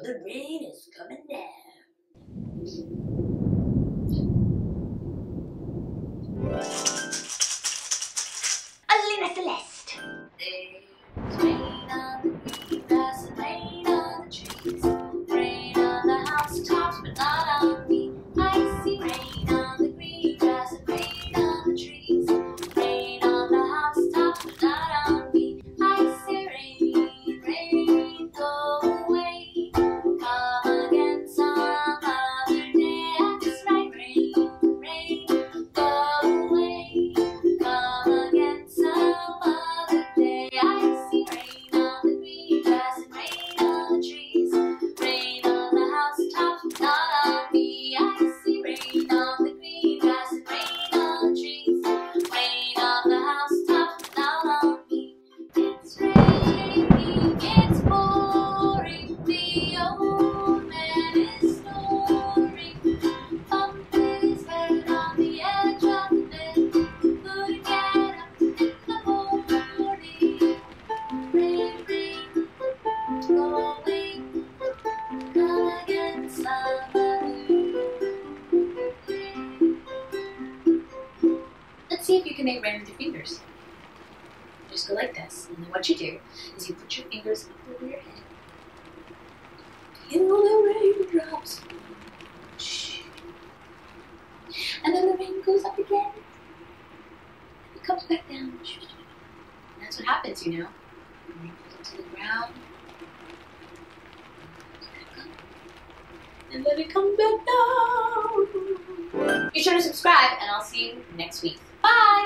The rain is coming down. Alina Celeste. There's rain on the grass, rain on the trees, rain on the housetops, but not on me. I see rain on the green grass, and rain on the trees, rain on the housetops, but not on me. I see rain, rain, go away. Let's see if you can make rain with your fingers. Just go like this, and then what you do is you put your fingers up over your head. Feel the raindrops. And then the rain goes up again. It comes back down. And that's what happens, you know. The rain goes up to the ground. And then it comes back down. Be sure to subscribe, and I'll see you next week. Bye!